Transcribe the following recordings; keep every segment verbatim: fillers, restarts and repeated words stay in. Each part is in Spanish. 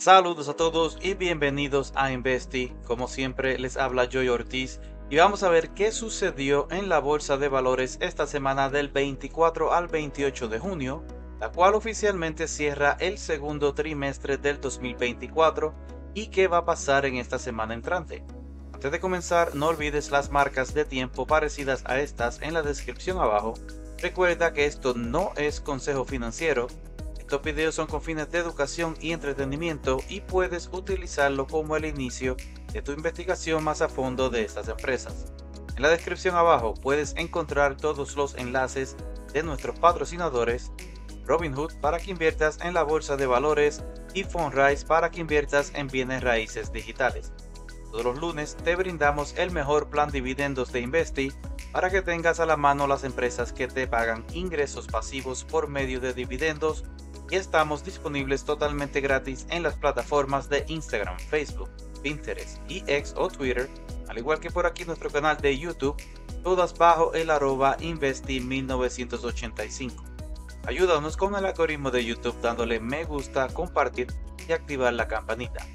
Saludos a todos y bienvenidos a Investi. Como siempre les habla Joey Ortiz y vamos a ver qué sucedió en la bolsa de valores esta semana del veinticuatro al veintiocho de junio, la cual oficialmente cierra el segundo trimestre del dos mil veinticuatro y qué va a pasar en esta semana entrante. Antes de comenzar, no olvides las marcas de tiempo parecidas a estas en la descripción abajo. Recuerda que esto no es consejo financiero. Estos videos son con fines de educación y entretenimiento y puedes utilizarlo como el inicio de tu investigación más a fondo de estas empresas. En la descripción abajo puedes encontrar todos los enlaces de nuestros patrocinadores: Robinhood para que inviertas en la bolsa de valores y Fundrise para que inviertas en bienes raíces digitales. Todos los lunes te brindamos el mejor plan dividendos de Investi para que tengas a la mano las empresas que te pagan ingresos pasivos por medio de dividendos, y estamos disponibles totalmente gratis en las plataformas de Instagram, Facebook, Pinterest, X o Twitter, al igual que por aquí nuestro canal de YouTube, todas bajo el arroba Investi mil novecientos ochenta y cinco. Ayúdanos con el algoritmo de YouTube dándole me gusta, compartir y activar la campanita.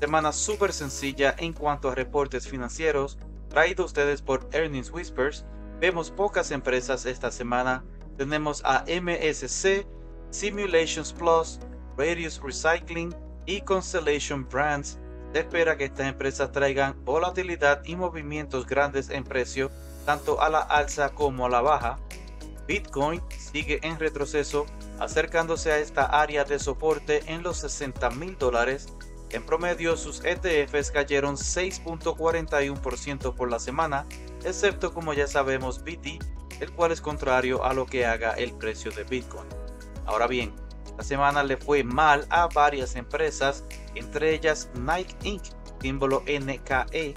Semana súper sencilla en cuanto a reportes financieros, traído a ustedes por Earnings Whispers. Vemos pocas empresas esta semana. Tenemos a M S C, Simulations Plus, Radius Recycling y Constellation Brands. Se espera que estas empresas traigan volatilidad y movimientos grandes en precio, tanto a la alza como a la baja. Bitcoin sigue en retroceso, acercándose a esta área de soporte en los sesenta mil dólares. En promedio, sus E T Fs cayeron seis punto cuarenta y uno por ciento por la semana, excepto, como ya sabemos, B I T I, el cual es contrario a lo que haga el precio de Bitcoin. Ahora bien, la semana le fue mal a varias empresas, entre ellas Nike Incorporated, símbolo N K E,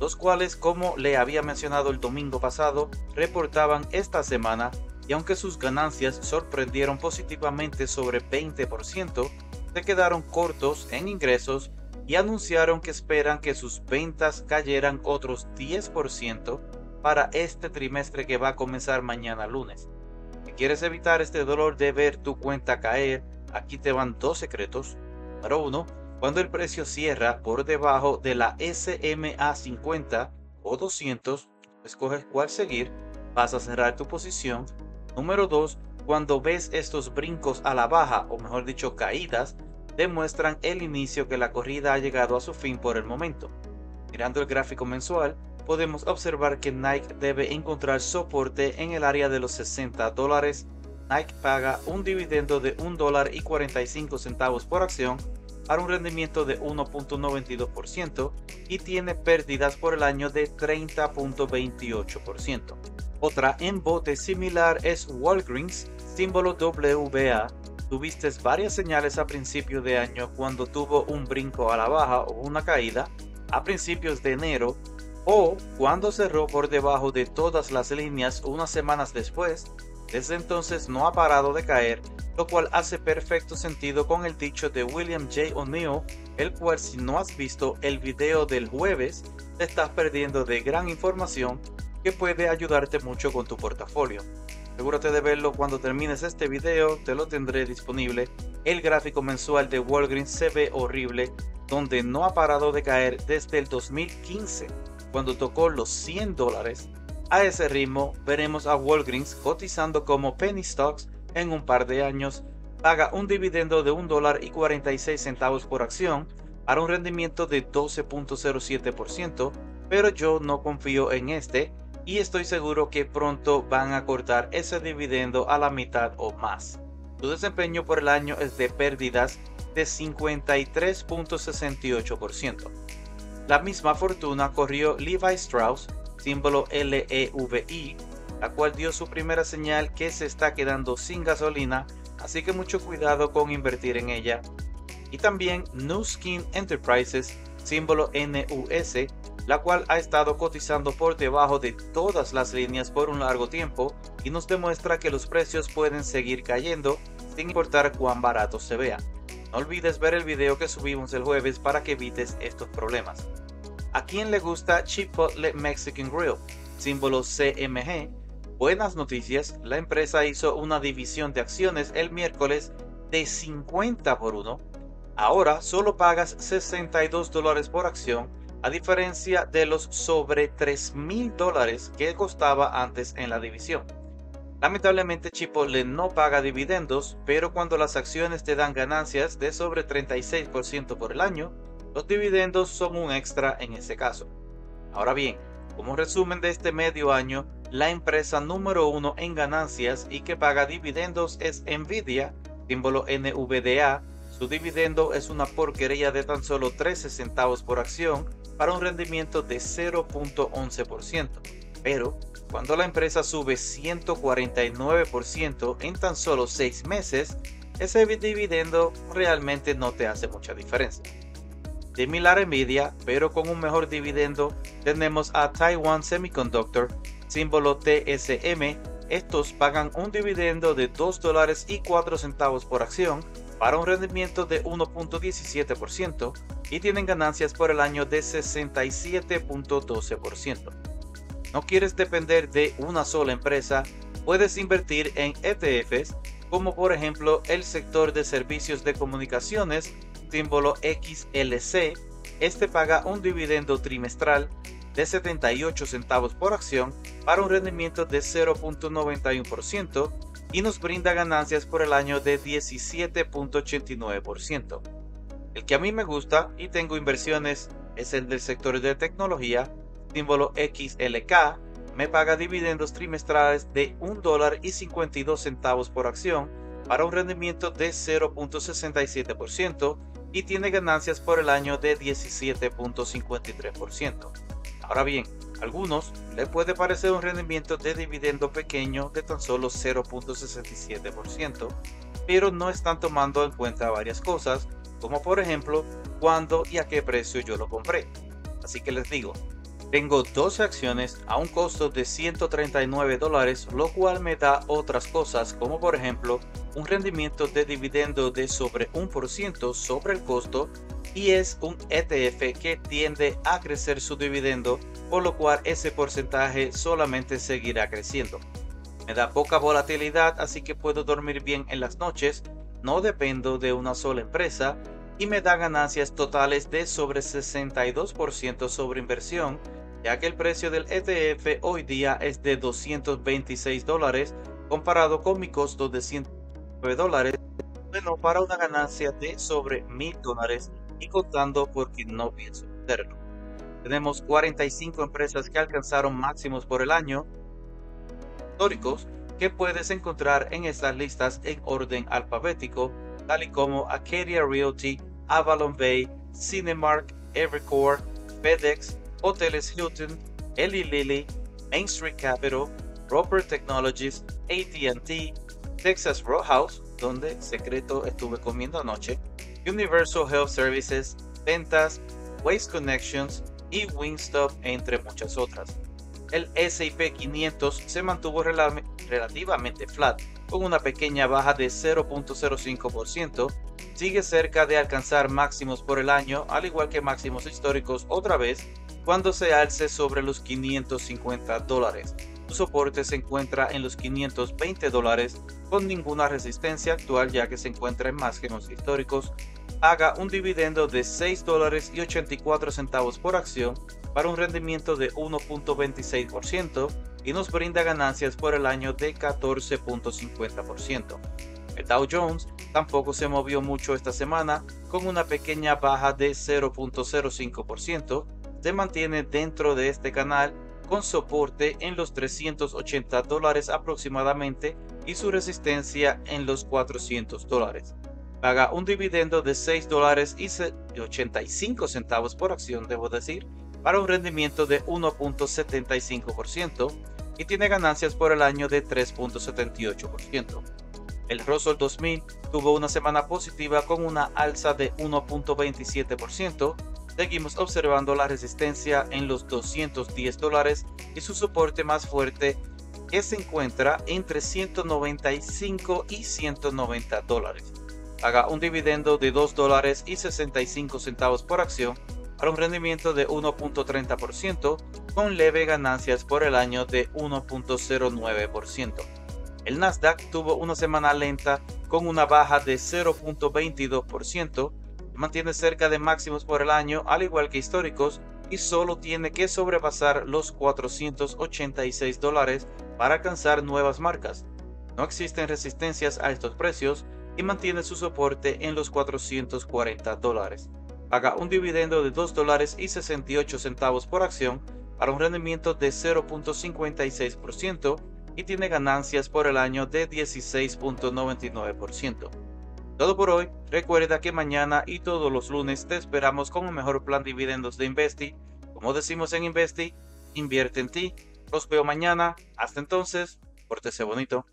los cuales, como le había mencionado el domingo pasado, reportaban esta semana, y aunque sus ganancias sorprendieron positivamente sobre veinte por ciento, se quedaron cortos en ingresos y anunciaron que esperan que sus ventas cayeran otros diez por ciento para este trimestre que va a comenzar mañana lunes. Si quieres evitar este dolor de ver tu cuenta caer, aquí te van dos secretos. Número uno, cuando el precio cierra por debajo de la S M A cincuenta o doscientos, escoges cuál seguir, vas a cerrar tu posición. Número dos, cuando ves estos brincos a la baja, o mejor dicho caídas, demuestran el inicio que la corrida ha llegado a su fin por el momento. Mirando el gráfico mensual, podemos observar que Nike debe encontrar soporte en el área de los sesenta dólares. Nike paga un dividendo de un dólar y cuarenta y cinco centavos por acción para un rendimiento de uno punto noventa y dos por ciento y tiene pérdidas por el año de treinta punto veintiocho por ciento. Otra en bote similar es Walgreens, símbolo W B A. Tuviste varias señales a principio de año cuando tuvo un brinco a la baja o una caída a principios de enero, o cuando cerró por debajo de todas las líneas unas semanas después. Desde entonces no ha parado de caer, lo cual hace perfecto sentido con el dicho de William J. O'Neill, el cual, si no has visto el video del jueves, te estás perdiendo de gran información que puede ayudarte mucho con tu portafolio. Asegúrate de verlo cuando termines este video, te lo tendré disponible. El gráfico mensual de Walgreens se ve horrible, donde no ha parado de caer desde el dos mil quince, cuando tocó los cien dólares. A ese ritmo veremos a Walgreens cotizando como penny stocks en un par de años. Paga un dividendo de un dólar y cuarenta y seis centavos por acción para un rendimiento de doce punto cero siete por ciento, pero yo no confío en este, y estoy seguro que pronto van a cortar ese dividendo a la mitad o más. Su desempeño por el año es de pérdidas de cincuenta y tres punto sesenta y ocho por ciento. La misma fortuna corrió Levi Strauss, símbolo L E V I, la cual dio su primera señal que se está quedando sin gasolina, así que mucho cuidado con invertir en ella. Y también Nu Skin Enterprises, símbolo N U S, la cual ha estado cotizando por debajo de todas las líneas por un largo tiempo y nos demuestra que los precios pueden seguir cayendo sin importar cuán barato se vea. No olvides ver el video que subimos el jueves para que evites estos problemas. ¿A quién le gusta Chipotle Mexican Grill? Símbolo C M G. Buenas noticias, la empresa hizo una división de acciones el miércoles de cincuenta por uno. Ahora solo pagas sesenta y dos dólares por acción, a diferencia de los sobre tres mil dólares que costaba antes en la división. Lamentablemente Chipotle no paga dividendos, pero cuando las acciones te dan ganancias de sobre treinta y seis por ciento por el año, los dividendos son un extra en ese caso. Ahora bien, como resumen de este medio año, la empresa número uno en ganancias y que paga dividendos es Nvidia, símbolo N V D A. Su dividendo es una porquería de tan solo trece centavos por acción para un rendimiento de cero punto once por ciento. Pero cuando la empresa sube ciento cuarenta y nueve por ciento en tan solo seis meses, ese dividendo realmente no te hace mucha diferencia. Similar a Nvidia, pero con un mejor dividendo, tenemos a Taiwan Semiconductor, símbolo T S M. Estos pagan un dividendo de dos dólares y cuatro centavos por acción para un rendimiento de uno punto diecisiete por ciento y tienen ganancias por el año de sesenta y siete punto doce por ciento. No quieres depender de una sola empresa, puedes invertir en E T Fs, como por ejemplo el sector de servicios de comunicaciones, símbolo X L C. Este paga un dividendo trimestral de setenta y ocho centavos por acción para un rendimiento de cero punto noventa y uno por ciento y nos brinda ganancias por el año de diecisiete punto ochenta y nueve por ciento. El que a mí me gusta y tengo inversiones es el del sector de tecnología, símbolo X L K, me paga dividendos trimestrales de un dólar y cincuenta y dos centavos por acción para un rendimiento de cero punto sesenta y siete por ciento y tiene ganancias por el año de diecisiete punto cincuenta y tres por ciento. Ahora bien, a algunos les puede parecer un rendimiento de dividendo pequeño de tan solo cero punto sesenta y siete por ciento, pero no están tomando en cuenta varias cosas, como por ejemplo, cuándo y a qué precio yo lo compré. Así que les digo, tengo doce acciones a un costo de ciento treinta y nueve dólares, lo cual me da otras cosas, como por ejemplo, un rendimiento de dividendo de sobre uno por ciento sobre el costo, y es un E T F que tiende a crecer su dividendo, por lo cual ese porcentaje solamente seguirá creciendo. Me da poca volatilidad, así que puedo dormir bien en las noches, no dependo de una sola empresa y me da ganancias totales de sobre sesenta y dos por ciento sobre inversión, ya que el precio del E T F hoy día es de doscientos veintiséis dólares comparado con mi costo de ciento nueve dólares, bueno, para una ganancia de sobre mil dólares. Y contando porque no pienso perderlo. Tenemos cuarenta y cinco empresas que alcanzaron máximos por el año históricos que puedes encontrar en estas listas en orden alfabético, tal y como Acadia Realty, Avalon Bay, Cinemark, Evercore, FedEx, Hoteles Hilton, Eli Lilly, Main Street Capital, Roper Technologies, A T and T, Texas Roadhouse, donde secreto estuve comiendo anoche, Universal Health Services, Ventas, Waste Connections y Wingstop, entre muchas otras. El S and P quinientos se mantuvo rel- relativamente flat, con una pequeña baja de cero punto cero cinco por ciento, sigue cerca de alcanzar máximos por el año, al igual que máximos históricos otra vez, cuando se alce sobre los quinientos cincuenta dólares. Su soporte se encuentra en los quinientos veinte dólares, con ninguna resistencia actual ya que se encuentra en máximos históricos, paga un dividendo de seis dólares y ochenta y cuatro centavos por acción para un rendimiento de uno punto veintiséis por ciento y nos brinda ganancias por el año de catorce punto cincuenta por ciento. El Dow Jones tampoco se movió mucho esta semana, con una pequeña baja de cero punto cero cinco por ciento, se mantiene dentro de este canal con soporte en los trescientos ochenta dólares aproximadamente y su resistencia en los cuatrocientos dólares. Paga un dividendo de seis dólares y ochenta y cinco centavos por acción, debo decir, para un rendimiento de uno punto setenta y cinco por ciento y tiene ganancias por el año de tres punto setenta y ocho por ciento. El Russell dos mil tuvo una semana positiva con una alza de uno punto veintisiete por ciento. Seguimos observando la resistencia en los doscientos diez dólares y su soporte más fuerte que se encuentra entre ciento noventa y cinco y ciento noventa dólares. Paga un dividendo de dos dólares y sesenta y cinco centavos por acción para un rendimiento de uno punto treinta por ciento con leve ganancias por el año de uno punto cero nueve por ciento. El Nasdaq tuvo una semana lenta con una baja de cero punto veintidós por ciento. mantiene cerca de máximos por el año, al igual que históricos, y solo tiene que sobrepasar los cuatrocientos ochenta y seis dólares para alcanzar nuevas marcas. No existen resistencias a estos precios y mantiene su soporte en los cuatrocientos cuarenta dólares. Paga un dividendo de dos dólares y sesenta y ocho centavos por acción para un rendimiento de cero punto cincuenta y seis por ciento y tiene ganancias por el año de dieciséis punto noventa y nueve por ciento. Todo por hoy, recuerda que mañana y todos los lunes te esperamos con un mejor plan de dividendos de Investi. Como decimos en Investi, invierte en ti. Los veo mañana. Hasta entonces, pórtese bonito.